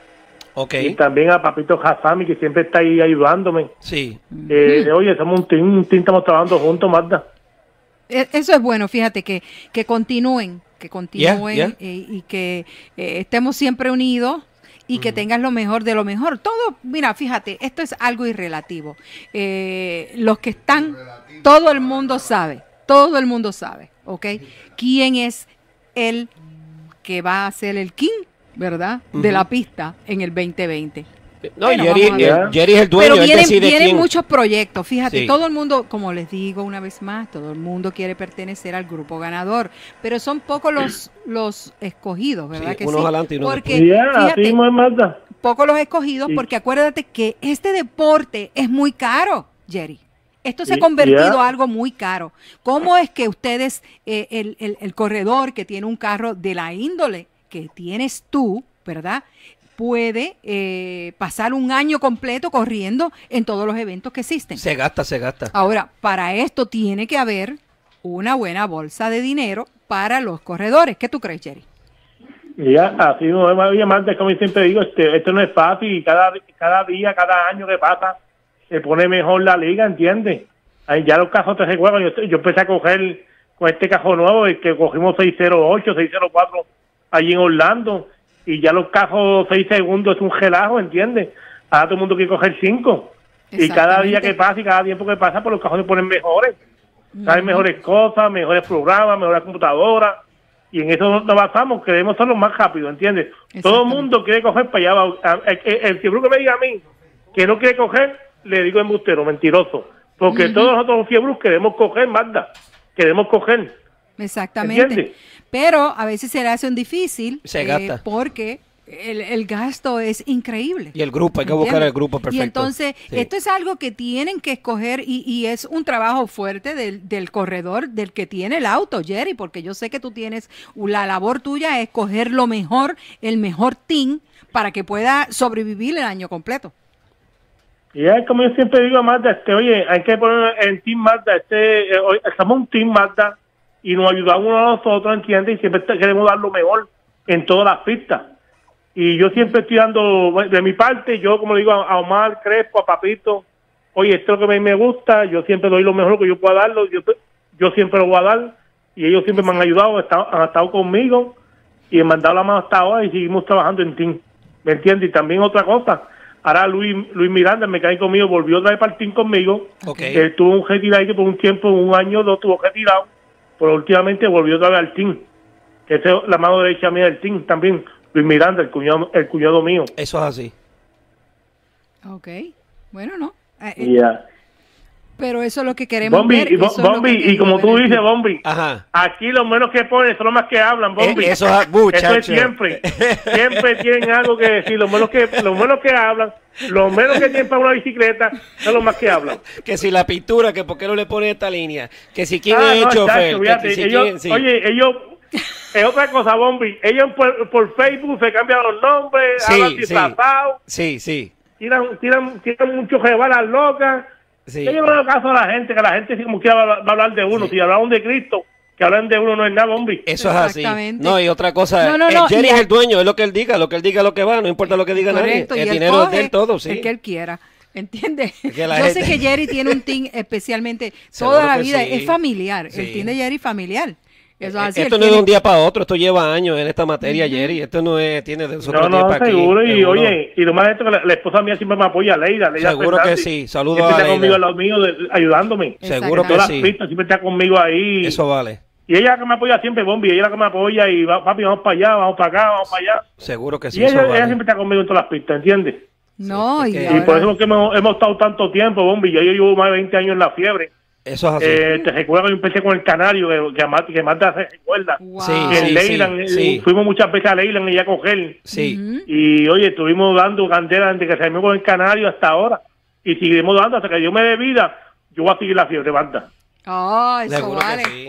Okay. Y también a Papito Hasami, que siempre está ahí ayudándome. Sí. Eh, mm. Oye, somos un team, un team, estamos trabajando juntos, Magda. Eso es bueno, fíjate, que, que continúen, que continúen yeah, yeah. Eh, y que eh, estemos siempre unidos. Y que tengas lo mejor de lo mejor. Todo, mira, fíjate, esto es algo irrelativo. Eh, los que están, todo el mundo sabe, todo el mundo sabe, ¿ok? ¿Quién es el que va a ser el king, verdad? De la pista en el veinte veinte. No, bueno, Jerry, Jerry es el dueño. Pero vienen, vienen muchos proyectos, fíjate, sí. todo el mundo, como les digo una vez más, todo el mundo quiere pertenecer al grupo ganador, pero son pocos los los escogidos, ¿verdad? Sí, que unos sí? adelante y unos porque, yeah, fíjate, pocos los escogidos, sí. porque acuérdate que este deporte es muy caro, Jerry. Esto se ha convertido yeah. en algo muy caro. ¿Cómo es que ustedes, eh, el, el, el corredor que tiene un carro de la índole que tienes tú, ¿verdad?, puede eh, pasar un año completo corriendo en todos los eventos que existen? Se gasta, se gasta. Ahora, para esto tiene que haber una buena bolsa de dinero para los corredores. ¿Qué tú crees, Jerry? Ya, así no es, Marta, como yo siempre digo, este, esto no es fácil, y cada, cada día, cada año que pasa, se pone mejor la liga, ¿entiendes? Ahí ya los cajotes de juego, yo, yo empecé a coger con este cajón nuevo, el que cogimos seis cero ocho, seis cero cuatro allí en Orlando, y ya los cajos seis segundos es un relajo, ¿entiendes? Ahora todo el mundo quiere coger cinco, y cada día que pasa y cada tiempo que pasa, pues los cajones ponen mejores, mm. saben mejores cosas, mejores programas, mejores computadoras, y en eso nos basamos, queremos ser los más rápidos, ¿entiendes? Todo el mundo quiere coger para allá. El, el, el que me diga a mí que no quiere coger, le digo embustero, mentiroso, porque uh -huh. todos nosotros los fiebros queremos coger, Magda, queremos coger. Exactamente. ¿Entiendes? Pero a veces se le hace un difícil, se gasta. Eh, porque el, el gasto es increíble. Y el grupo, hay que ¿entiendes? Buscar el grupo perfecto. Y entonces, sí. esto es algo que tienen que escoger y, y es un trabajo fuerte del, del corredor, del que tiene el auto, Jerry, porque yo sé que tú tienes, la labor tuya es coger lo mejor, el mejor team, para que pueda sobrevivir el año completo. Y es como yo siempre digo a Magda, este, oye, hay que poner el team Magda, este, eh, estamos un team Magda y nos ayudamos uno a nosotros, ¿entiendes? Y siempre queremos dar lo mejor en todas las pistas. Y yo siempre estoy dando, de mi parte, yo como le digo a Omar Crespo, a Papito, oye, esto es lo que a mí me gusta, yo siempre doy lo mejor que yo pueda darlo, yo, yo siempre lo voy a dar, y ellos siempre me han ayudado, han estado conmigo, y me han dado la mano hasta ahora, y seguimos trabajando en team, ¿me entiendes? Y también otra cosa, ahora Luis, Luis Miranda, el mecánico mío, volvió otra vez para el team conmigo. Okay. Él tuvo un retirado que por un tiempo, un año, lo tuvo retirado, pero últimamente volvió otra vez al team. Esa es la mano derecha mía del team también. Luis Miranda, el cuñado, el cuñado mío. Eso es así. Ok. Bueno, no. Eh, yeah. Pero eso es lo que queremos Bomby, ver. Y, bo Bomby, que y como ver tú dices, Bomby, ajá. aquí los menos que ponen son los más que hablan, Bomby. Eh, eso, uh, eso es siempre. Siempre tienen algo que decir. Los menos que, los menos que hablan, los menos que tienen para una bicicleta, son los más que hablan. Que si la pintura, que por qué no le ponen esta línea. Que si quieren ah, no, chofer. Fíjate, que si ellos, quieren, sí. Oye, ellos... Es otra cosa, Bomby. Ellos por, por Facebook se cambian los nombres, sí, hablan disfrazados. Sí, sí. Tiran, tiran, tiran muchos rebalas locas. Sí. Yo llevo el caso a la gente, que la gente como quiera va a hablar de uno. Sí. Si hablaban de Cristo, que hablan de uno no es nada, Bomby. Eso es así. No, y otra cosa, no, no, no, el Jerry es el dueño, es lo que él diga, lo que él diga lo que va, no importa lo que diga nadie. El dinero es de él todo, sí. El que él quiera. ¿Entiendes? Yo gente... sé que Jerry tiene un team especialmente, toda la vida, sí. es familiar. Sí. El team de Jerry es familiar. Eso es así, esto no es de un día para otro, esto lleva años en esta materia, Jerry. Esto no es, tiene de nosotros. No, no, seguro. Aquí, y seguro. Oye, y lo más de esto que la, la esposa mía siempre me apoya, Leida. Leida seguro que sí. Saludos a Leida. Está conmigo al lado mío, de, ayudándome. Seguro que todas sí. las pistas, siempre está conmigo ahí. Eso vale. Y ella que me apoya siempre, Bomby, ella que me apoya y va, papi, vamos para allá, vamos para acá, vamos para allá. Seguro que sí. Y ella, vale. ella siempre está conmigo en todas las pistas, ¿entiendes? No, sí, y, y ahora... por eso es que hemos, hemos estado tanto tiempo, Bomby. Yo, yo llevo más de veinte años en la fiebre. Eso es así. Eh, te recuerdo que yo empecé con el canario que, que, que Marta se recuerda. Wow. Sí, en sí, Leyland, sí, sí. Fuimos muchas veces a Leyland y a coger. Sí. Uh-huh. Y oye, estuvimos dando candela desde que salimos con el canario hasta ahora. Y seguiremos dando hasta que Dios me dé vida. Yo voy a seguir la fiebre, Marta. Oh, eso seguro vale. Sí.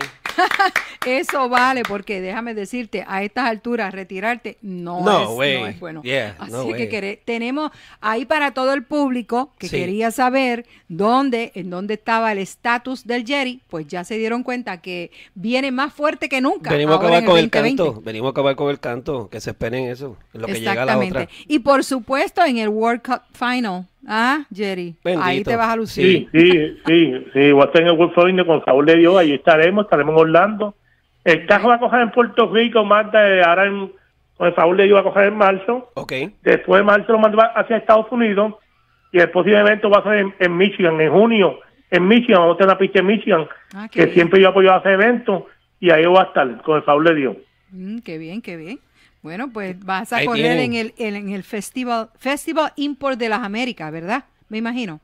Eso vale, porque déjame decirte, a estas alturas retirarte no, no, es, no es bueno. Yeah, así no que querés, tenemos ahí para todo el público que sí. quería saber dónde, en dónde estaba el estatus del Jerry, pues ya se dieron cuenta que viene más fuerte que nunca. Venimos a acabar con el canto, venimos a acabar con el canto, que se esperen eso, en lo que llega la otra. Y por supuesto en el World Cup Final. Ah, Jerry, bendito. Ahí te vas a lucir. Sí, sí, sí, sí. Voy a estar en el World Cup con Saúl de Dios, ahí estaremos, estaremos en Orlando. El carro va a coger en Puerto Rico, Marta, ahora en, con el Saúl de Dios va a coger en marzo. Okay. Después de marzo lo mando hacia Estados Unidos y el posible evento va a ser en, en Michigan, en junio, en Michigan, vamos a tener una pista en Michigan, ah, que bien. Siempre yo apoyo a ese evento y ahí voy a estar con el Saúl de Dios. Mm, qué bien, qué bien. Bueno, pues vas a correr en el, en el Festival Festival Import de las Américas, ¿verdad? Me imagino.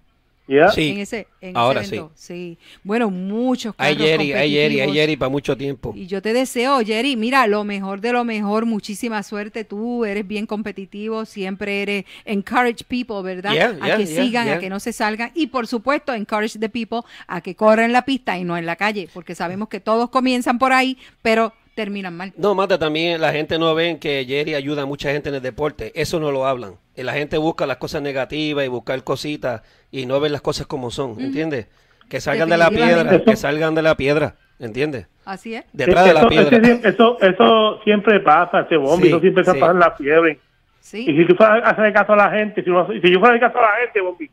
Yeah. Sí. En ese, en ahora ese evento. Sí. Sí. Bueno, muchos carros competitivos. Hay Jerry, hay Jerry para mucho tiempo. Y yo te deseo, Jerry, mira, lo mejor de lo mejor, muchísima suerte. Tú eres bien competitivo, siempre eres encourage people, ¿verdad? Yeah, a yeah, que yeah, sigan, yeah. a que no se salgan. Y por supuesto, encourage the people a que corran la pista y no en la calle, porque sabemos que todos comienzan por ahí, pero terminan mal. No, Mata, también la gente no ve que Jerry ayuda a mucha gente en el deporte. Eso no lo hablan. La gente busca las cosas negativas y buscar cositas y no ven las cosas como son, ¿entiendes? Mm. Que salgan de la piedra, que salgan de la piedra, ¿entiendes? Así es. Detrás de la piedra. Eso, eso siempre pasa, ese Bomby, sí, eso siempre se sí. pasa en la fiebre. Sí. Y si tú fueras a hacer caso a la gente, si, uno, si yo fuera a hacer caso a la gente, Bomby,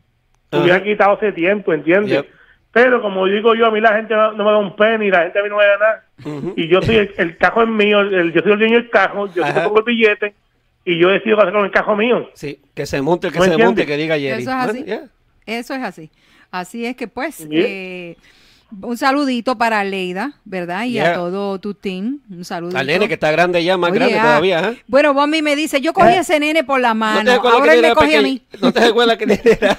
te hubiera quitado ese tiempo, ¿entiendes? Yep. Pero como digo yo, a mí la gente no, no me da un penny, la gente a mí no me da nada. Uh-huh. Y yo soy el, el cajo es mío, el, el, yo soy el dueño del cajo, yo soy pongo el billete y yo decido qué hacer con el cajo mío. Sí, que se monte el que ¿No se entiendes? monte, que diga Jerry. Eso es así. Yeah. Eso es así. Así es que pues, eh, un saludito para Leida, ¿verdad? Y yeah. a todo tu team. Un saludito. Al nene que está grande ya, más Oye, grande ah. todavía. ¿eh? Bueno, Bomby me dice, yo cogí a ese nene por la mano, ¿No ahora él me cogí a mí. No te acuerdas que nene era.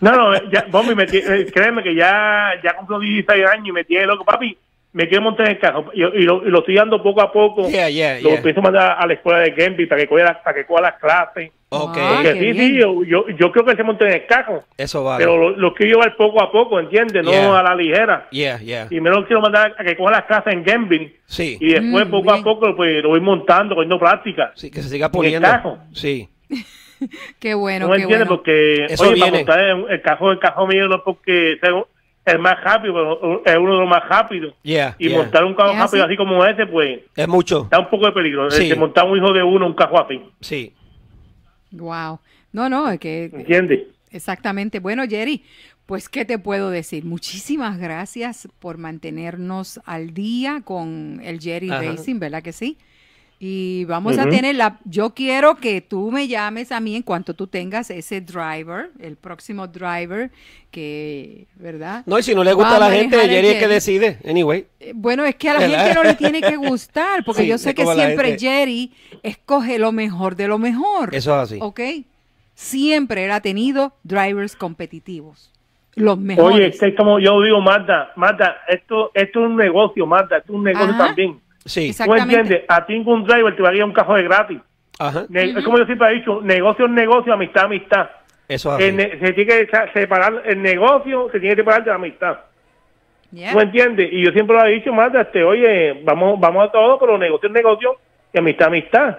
No, no, ya, Bomby, me, créeme que ya, ya cumplió dieciséis años y me tiene loco, papi, me quiero montar en el carro y, y, lo, y lo estoy dando poco a poco, yeah, yeah, lo yeah. pienso mandar a la escuela de Gamby para que coja para que coja las clases. Okay. Porque sí, bien. sí, yo, yo, yo creo que se monta en el carro. Eso vale. Pero lo, lo quiero llevar poco a poco, ¿entiendes? No yeah. a la ligera. Yeah, yeah. Y me lo quiero mandar a que coja las clases en Gamby. Sí. Y después mm, poco bien. a poco pues, lo voy montando, cogiendo práctica. Sí, que se siga poniendo. En el carro. Sí. Qué bueno, no qué entiendes, bueno. porque Eso oye, viene. para montar el cajón, el cajón mío no es porque es más rápido, es uno de los más rápidos. Yeah, y yeah. montar un cajón rápido así. así como ese, pues es mucho. Está un poco de peligro. Sí. Montar un hijo de uno, un cajón así. Sí. Wow. No, no, es que. ¿Entiendes? Exactamente. Bueno, Jerry, pues, ¿qué te puedo decir? Muchísimas gracias por mantenernos al día con el Jerry Ajá. Racing, ¿verdad que sí? Y vamos uh-huh. a tener la... Yo quiero que tú me llames a mí en cuanto tú tengas ese driver, el próximo driver, que... ¿Verdad? No, y si no le gusta a la gente, Jerry es que decide, anyway. Bueno, es que a la ¿verdad? gente no le tiene que gustar, porque sí, yo sé que siempre Jerry escoge lo mejor de lo mejor. Eso es así. ¿Ok? Siempre él ha tenido drivers competitivos. Los mejores. Oye, este es como yo digo, Magda, Magda, esto, esto es un negocio, Magda, esto es un negocio Ajá. también. Sí. ¿Tú entiendes? A ti ningún driver te va a guiar un cajón de gratis. Ajá. Ne- es como yo siempre he dicho, negocio es negocio, amistad amistad. Eso es ne- Se tiene que separar el negocio, se tiene que separar de la amistad. Yeah. ¿Tú entiendes? Y yo siempre lo he dicho, Marta, este, oye, vamos vamos a todo, pero negocio es negocio y amistad amistad.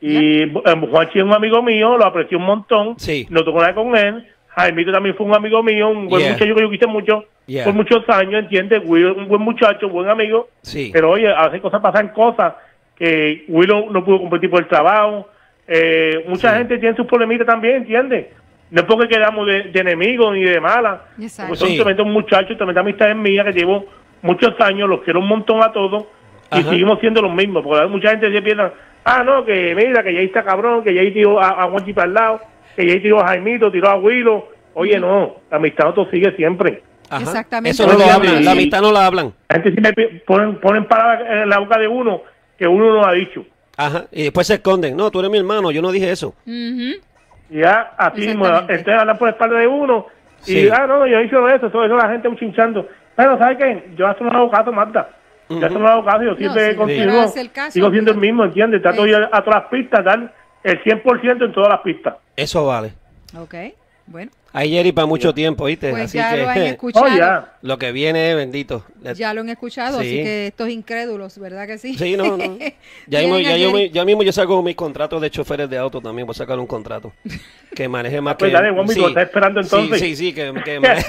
Y yeah. eh, Juanchi es un amigo mío, lo aprecio un montón. Sí. No tocó nada con él. Jaimito también fue un amigo mío, un buen yeah. muchacho que yo quise mucho yeah. por muchos años, ¿entiendes? Will, un buen muchacho, buen amigo. Sí. Pero oye, a veces cosas pasan cosas que Will no, no pudo competir por el trabajo. Eh, mucha sí. gente tiene sus problemitas también, ¿entiendes? No es porque quedamos de, de enemigos ni de mala. Porque son sí. tremendos muchachos, tremendas amistades mías que llevo muchos años, los quiero un montón a todos y Ajá. seguimos siendo los mismos. Porque mucha gente se piensa, ah, no, que mira, que ya está cabrón, que ya tiró a, a Juanchi para el lado. Que ya tiró a Jaimito, tiró a Willow. Oye, no, la amistad no te sigue siempre. Ajá. Exactamente. Eso no lo hablan, la amistad no la hablan. La gente siempre ponen, ponen palabras en la boca de uno que uno no ha dicho. Ajá, y después se esconden. No, tú eres mi hermano, yo no dije eso. Uh-huh. Ya, así mismo, entonces hablan por la espalda de uno. Y, sí. ah, no, yo he dicho eso, eso, eso la gente chinchando. Bueno, ¿sabes qué? Yo hace un abogado, Magda. Yo uh-huh. hace un abogado, yo siempre no, sí, continúo. Sí. Caso, sigo siendo el mismo, ¿entiendes? Trato de ir a todas las pistas, dar el cien por ciento en todas las pistas. Eso vale. Ok, bueno. Hay Jerry para mucho tiempo, ¿viste? Pues así ya que, lo han escuchado. Oh, yeah. Lo que viene es bendito. Ya lo han escuchado, sí. así que estos incrédulos, ¿verdad que sí? Sí, no, no. Ya, mismo, ya, yo, ya mismo yo saco mis contratos de choferes de auto también, voy a sacar un contrato que maneje más pues que... Dale, Bomby, sí, lo está esperando entonces. Sí, sí, sí, que... que mane...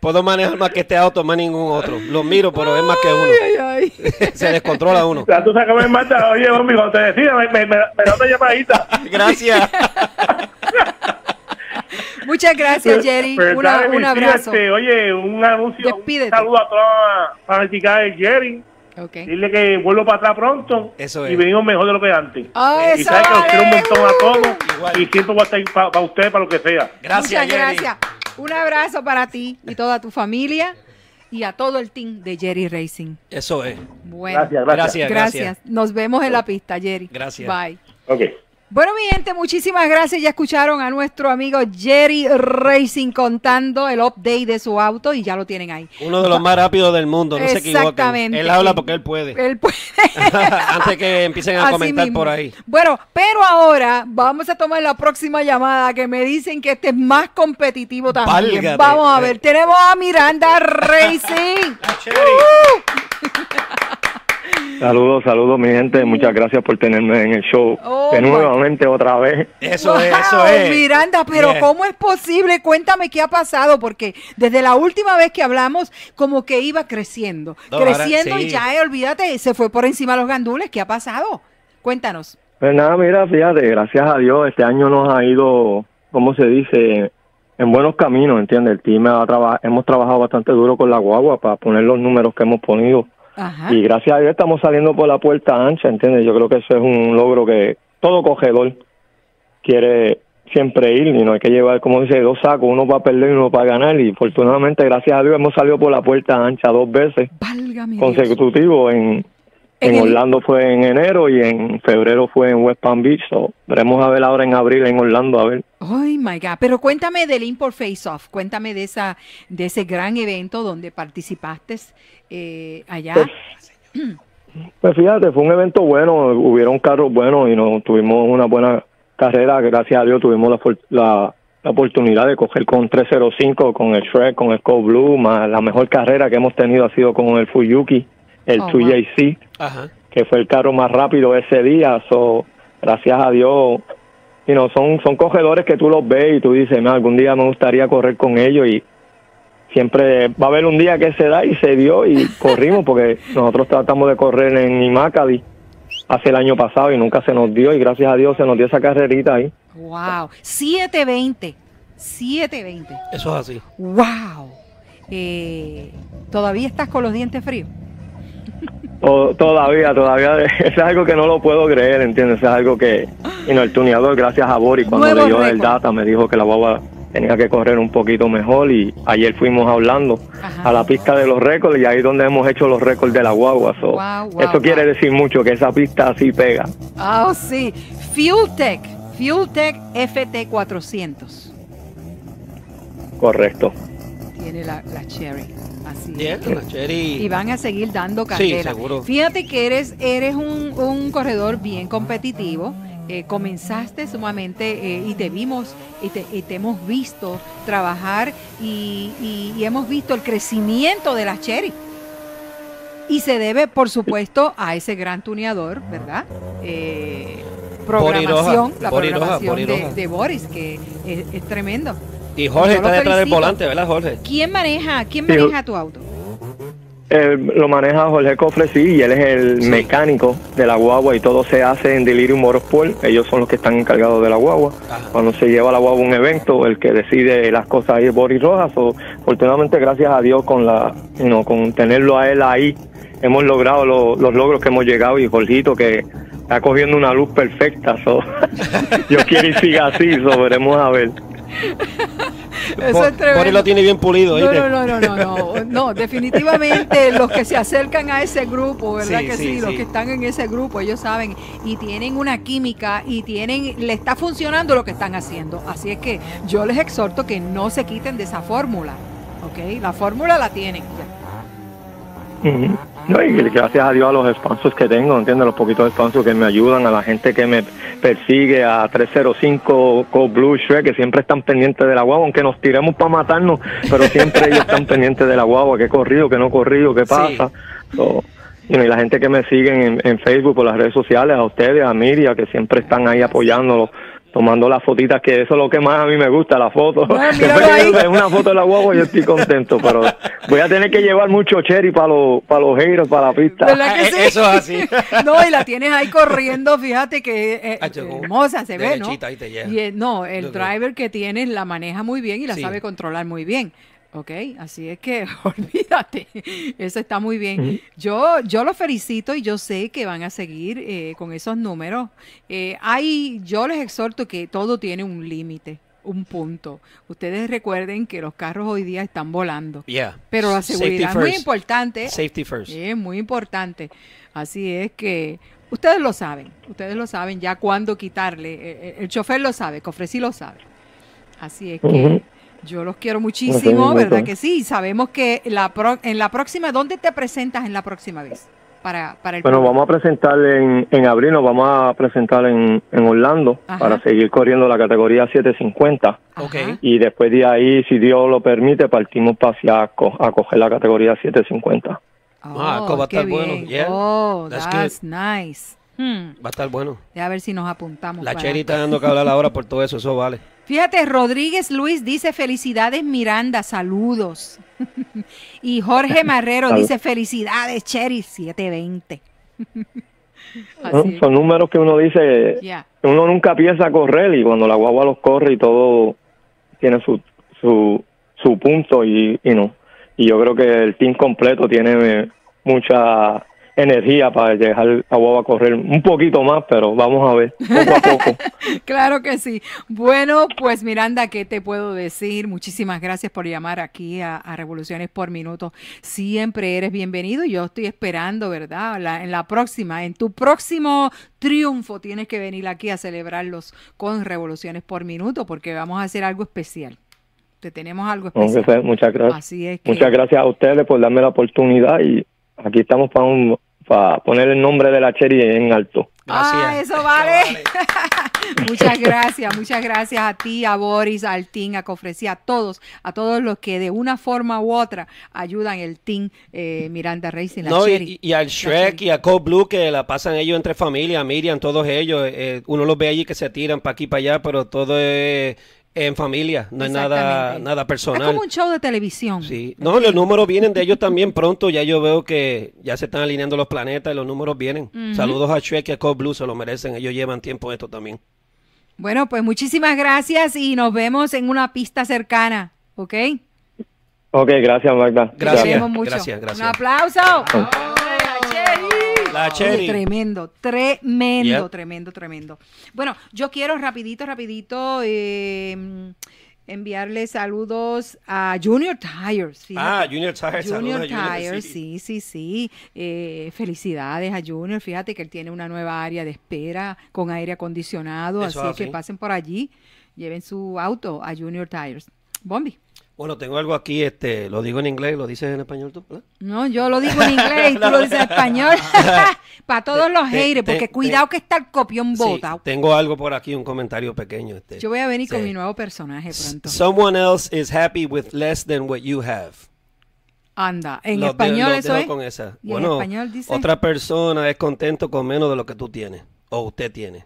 Puedo manejar más que este auto, más ningún otro. Los miro, pero es más que uno. Ay, ay, ay. Se descontrola uno. Ya tú sacas en marcha, oye, Bomby, cuando te decida, me, me, me, me da una llamadita. Gracias. Muchas gracias, Jerry. Pero, una, dale, un abrazo. Este, oye, un anuncio, Despídete. un saludo a toda la fanática de Jerry. Okay. Dile que vuelvo para atrás pronto eso es. y venimos mejor de lo que antes. Oh, eh, y sabes vale. que los quiero un montón a todos Igual. y siempre voy a estar para pa ustedes, para lo que sea. Gracias, Muchas Jerry. gracias. Un abrazo para ti y toda tu familia y a todo el team de Jerry Racing. Eso es. Bueno, gracias, gracias. Gracias. gracias. Nos vemos en la pista, Jerry. Gracias. Bye. Okay. Bueno, mi gente, muchísimas gracias. Ya escucharon a nuestro amigo Jerry Racing contando el update de su auto y ya lo tienen ahí. Uno de los más rápidos del mundo, no se equivoquen. Exactamente. Él habla porque él puede. Él puede. Antes que empiecen a Así comentar mismo. Por ahí. Bueno, pero ahora vamos a tomar la próxima llamada que me dicen que este es más competitivo también. Válgate. Vamos a ver, tenemos a Miranda Racing. La Cherry. Uh -huh. Saludos, saludos mi gente, muchas gracias por tenerme en el show, oh, de nuevamente otra vez. Eso wow, es, eso es. Miranda, pero yeah. ¿cómo es posible? Cuéntame qué ha pasado, porque desde la última vez que hablamos, como que iba creciendo, no, creciendo ahora, sí. y ya, eh, olvídate, se fue por encima los gandules, ¿qué ha pasado? Cuéntanos. Pues nada, mira, fíjate, gracias a Dios, este año nos ha ido, ¿cómo se dice?, en buenos caminos, ¿entiendes? El team ha traba- hemos trabajado bastante duro con la guagua para poner los números que hemos ponido. Ajá. Y gracias a Dios estamos saliendo por la puerta ancha, ¿entiendes? Yo creo que eso es un logro que todo cogedor quiere siempre ir, y no hay que llevar, como dice, dos sacos, uno para perder y uno para ganar, y afortunadamente, gracias a Dios, hemos salido por la puerta ancha dos veces consecutivos. En, en, en Orlando fue en enero y en febrero fue en West Palm Beach, so, veremos a ver ahora en abril en Orlando, a ver. ¡Ay, my God! Pero cuéntame del Import Face Off, cuéntame de esa de ese gran evento donde participaste eh, allá. Pues, pues fíjate, fue un evento bueno, hubieron carros buenos y no, tuvimos una buena carrera, gracias a Dios tuvimos la, la, la oportunidad de coger con tres cero cinco, con el Shrek, con el Cold Blue, más la mejor carrera que hemos tenido ha sido con el Fuyuki, el oh, dos J C, wow. que fue el carro más rápido ese día, so, gracias a Dios... You know, son son cogedores que tú los ves y tú dices, no, algún día me gustaría correr con ellos, y siempre va a haber un día que se da y se dio y corrimos, porque nosotros tratamos de correr en Imacadi hace el año pasado y nunca se nos dio, y gracias a Dios se nos dio esa carrerita ahí. ¡Wow! siete veinte. siete veinte. Eso es así. ¡Wow! Eh, ¿Todavía estás con los dientes fríos? O, todavía, todavía es algo que no lo puedo creer, ¿entiendes? Es algo que, y no, el tuneador, gracias a Boris, cuando le dio el data, me dijo que la guagua tenía que correr un poquito mejor, y ayer fuimos hablando Ajá. a la pista de los récords, y ahí es donde hemos hecho los récords de la guagua. So, wow, wow, eso wow. quiere decir mucho, que esa pista así pega. Ah, oh, sí. FuelTech, FuelTech F T cuatrocientos. Correcto. Tiene la, la Cherry. Así yeah, y van a seguir dando carrera. Sí, fíjate que eres eres un, un corredor bien competitivo. Eh, comenzaste sumamente eh, y te vimos y te, y te hemos visto trabajar y, y, y hemos visto el crecimiento de la Cherry. Y se debe, por supuesto, a ese gran tuneador, ¿verdad? Eh, programación, Boriroja, la Boriroja, programación Boriroja. De, de Boris, que es, es tremendo. Y Jorge está detrás del volante, ¿verdad, Jorge? ¿Quién maneja, quién maneja tu auto? Eh, lo maneja Jorge Cofresí, y él es el sí. mecánico de la guagua, y todo se hace en Delirium Motorsport. Ellos son los que están encargados de la guagua. Ajá. Cuando se lleva la guagua a un evento, el que decide las cosas ahí es Boris Rojas. O, afortunadamente, gracias a Dios, con la, you know, con tenerlo a él ahí, hemos logrado lo, los logros que hemos llegado, y Jorgito que... está cogiendo una luz perfecta, so. Yo quiero y siga así, so, veremos a ver. Eso es tremendo. Boris lo tiene bien pulido. No, no, no, no, no, no, no, definitivamente los que se acercan a ese grupo, ¿verdad sí, que sí, sí? Los sí. que están en ese grupo, ellos saben y tienen una química y tienen, le está funcionando lo que están haciendo. Así es que yo les exhorto que no se quiten de esa fórmula, ¿ok? La fórmula la tienen ya. Uh-huh. No, y gracias a Dios a los sponsors que tengo, ¿entiendes? Los poquitos sponsors que me ayudan, a la gente que me persigue, a tres cero cinco, Cold Blue, Shrek, que siempre están pendientes de la guagua, aunque nos tiremos para matarnos, pero siempre ellos están pendientes de la guagua, qué corrido, qué no corrido, qué pasa. Sí. So, y la gente que me siguen en, en Facebook, por las redes sociales, a ustedes, a Miria, que siempre están ahí apoyándolos, tomando las fotitas, que eso es lo que más a mí me gusta, la foto. Bueno, es una foto de la guagua y yo estoy contento, pero voy a tener que llevar mucho Cherry para los para los haters, para la pista. ¿Verdad que sí? Eso es así. No, y la tienes ahí corriendo, fíjate que eh, ah, hermosa se ve, ¿no? Y, eh, no, el driver que tienes la maneja muy bien y la sí. sabe controlar muy bien. Ok, así es que olvídate, eso está muy bien. Yo yo los felicito y yo sé que van a seguir eh, con esos números. Eh, hay, yo les exhorto que todo tiene un límite, un punto. Ustedes recuerden que los carros hoy día están volando. Yeah. Pero la seguridad es muy importante. Safety first. Es muy importante. Así es que Ustedes lo saben, ustedes lo saben ya cuándo quitarle. El, el chofer lo sabe, Cofresí lo sabe. Así es que uh-huh. yo los quiero muchísimo, okay, ¿verdad okay. que sí? Sabemos que la pro, en la próxima, ¿dónde te presentas en la próxima vez? Para, para el bueno, programa. Vamos a presentar en, en abril, nos vamos a presentar en, en Orlando. Ajá. Para seguir corriendo la categoría siete cincuenta. Okay. Y después de ahí, si Dios lo permite, partimos para hacia a coger la categoría siete cincuenta. Oh, ah, va a estar bien. Bueno. Yeah. Oh, that's, that's nice. Hmm. Va a estar bueno. A ver si nos apuntamos. La Cherry está dando que hablar ahora por todo eso, eso vale. Fíjate, Rodríguez Luis dice felicidades Miranda, saludos. Y Jorge Marrero dice felicidades Cherry, siete veinte. Así. Son números que uno dice, yeah. uno nunca piensa a correr y cuando la guagua los corre y todo tiene su, su, su punto y, y no. Y yo creo que el team completo tiene mucha energía para dejar a Guava correr un poquito más, pero vamos a ver, poco a poco. Claro que sí. Bueno, pues Miranda, ¿qué te puedo decir? Muchísimas gracias por llamar aquí a, a Revoluciones por Minuto. Siempre eres bienvenido y yo estoy esperando, ¿verdad? La, en la próxima, en tu próximo triunfo tienes que venir aquí a celebrarlos con Revoluciones por Minuto porque vamos a hacer algo especial. Te tenemos algo especial. No, muchas gracias. Así es que... Muchas gracias a ustedes por darme la oportunidad y aquí estamos para un... para poner el nombre de la Cherry en alto. Gracias. Ah, eso vale. Eso vale. Muchas gracias, muchas gracias a ti, a Boris, al team, a Cofresí, a todos, a todos los que de una forma u otra ayudan el team eh, Miranda Racing, la no, Cherry. Y, y al Shrek y a Cold Blue que la pasan ellos entre familia, Miriam, todos ellos. Eh, uno los ve allí que se tiran para aquí, para allá, pero todo es... en familia, no es nada nada personal. Es como un show de televisión. Sí. No, los números vienen de ellos también pronto. Ya yo veo que ya se están alineando los planetas y los números vienen. Uh-huh. Saludos a Shrek y a Cold Blue, se lo merecen. Ellos llevan tiempo esto también. Bueno, pues muchísimas gracias y nos vemos en una pista cercana, ¿ok? Ok, gracias, Magda. Gracias, gracias, mucho. gracias. gracias. Un aplauso. Oh. La Cherry. Tremendo, tremendo, yep. tremendo, tremendo. Bueno, yo quiero rapidito, rapidito eh, enviarle saludos a Junior Tires. Fíjate. Ah, Junior Tires. Junior Tires, a Junior, sí, sí, sí. Eh, felicidades a Junior. Fíjate que él tiene una nueva área de espera con aire acondicionado, Eso así es que pasen por allí, lleven su auto a Junior Tires. Bombi. Bueno, tengo algo aquí, este, lo digo en inglés, ¿lo dices en español tú? ¿Eh? No, yo lo digo en inglés y tú no, lo dices en español. Para todos te, los te, haters, te, porque te, cuidado que está el copión botado. Sí, tengo algo por aquí, un comentario pequeño. Este, yo voy a venir sí. con mi nuevo personaje pronto. Someone else is happy with less than what you have. Anda, en lo español de, eso es. Con esa. Bueno, dice... otra persona es contento con menos de lo que tú tienes, o usted tiene.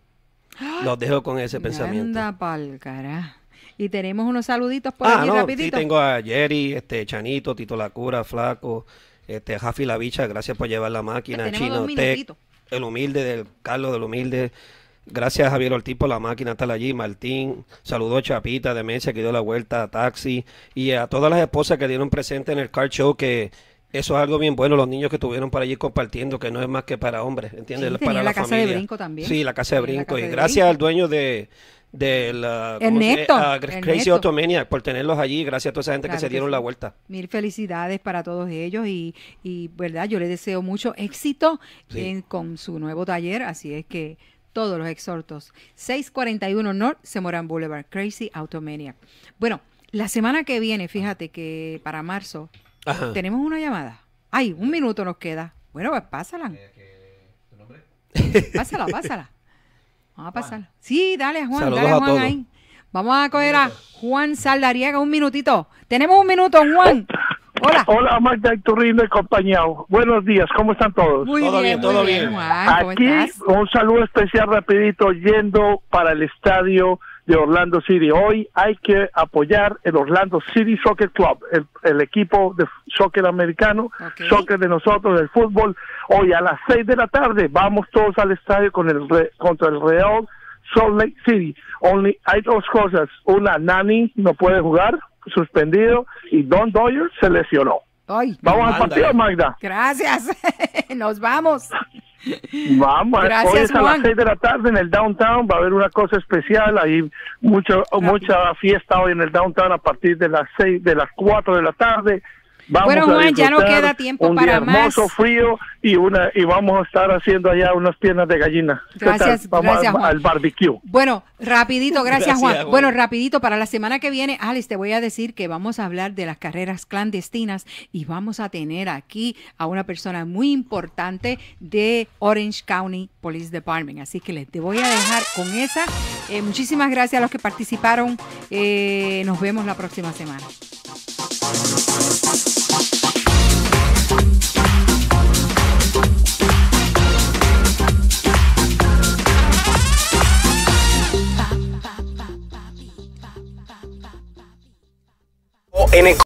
Los dejo con ese pensamiento. Anda pa'l carajo. Y tenemos unos saluditos por ah, aquí no, rapidito. Sí, tengo a Jerry, este, Chanito, Tito La Cura, Flaco, este, Jafi La Bicha, gracias por llevar la máquina, Chino Tech, el humilde, del Carlos del Humilde, gracias a Javier Ortiz por la máquina, tal allí, Martín, saludó a Chapita, Demencia, que dio la vuelta a Taxi, y a todas las esposas que dieron presente en el car show, que eso es algo bien bueno, los niños que estuvieron para allí compartiendo, que no es más que para hombres, ¿entiendes? Sí, para la, la casa familia. De brinco también. Sí, la casa de brinco, casa y de gracias brinco. Al dueño de... de la uh, Crazy Automaniac por tenerlos allí, gracias a toda esa gente claro que se dieron que sí. la vuelta. Mil felicidades para todos ellos y, y verdad, yo les deseo mucho éxito sí. en, con su nuevo taller, así es que todos los exhortos. seis cuarenta y uno North Semoran Boulevard, Crazy Automaniac. Bueno, la semana que viene, fíjate que para marzo Ajá. tenemos una llamada. Ay, un minuto nos queda. Bueno, pues pásala. Eh, que, ¿tu nombre? Pásala, pásala. Vamos a pasar. Sí, dale, Juan. Saludos dale, Juan, a ahí. Vamos a coger a Juan Saldariega un minutito. Tenemos un minuto, Juan. Hola. Hola, Magda Iturrino y compañía. Buenos días, ¿cómo están todos? Muy todo bien, bien todo bien. bien. Juan, ¿cómo Aquí, estás? Un saludo especial rapidito yendo para el estadio de Orlando City. Hoy hay que apoyar el Orlando City Soccer Club, el, el equipo de soccer americano, okay. soccer de nosotros, el fútbol. Hoy a las seis de la tarde vamos todos al estadio con el contra el Real Salt Lake City. Only, hay dos cosas. Una, Nani no puede jugar, suspendido, y Don Doyer se lesionó. Ay, vamos al partido, Magda. Gracias. Nos vamos. Vamos, gracias, hoy es a Juan. Las seis de la tarde en el downtown, va a haber una cosa especial, hay mucha, mucha fiesta hoy en el downtown a partir de las seis, de las cuatro de la tarde, Vamos bueno, Juan, ya no queda tiempo para más. Un hermoso frío y una y vamos a estar haciendo allá unas piernas de gallina. Gracias, vamos gracias, al, Juan. al barbecue. Bueno, rapidito, gracias, gracias Juan. Juan. Bueno, rapidito, para la semana que viene, Alex, te voy a decir que vamos a hablar de las carreras clandestinas y vamos a tener aquí a una persona muy importante de Orange County Police Department. Así que les te voy a dejar con esa. Eh, muchísimas gracias a los que participaron. Eh, nos vemos la próxima semana. En el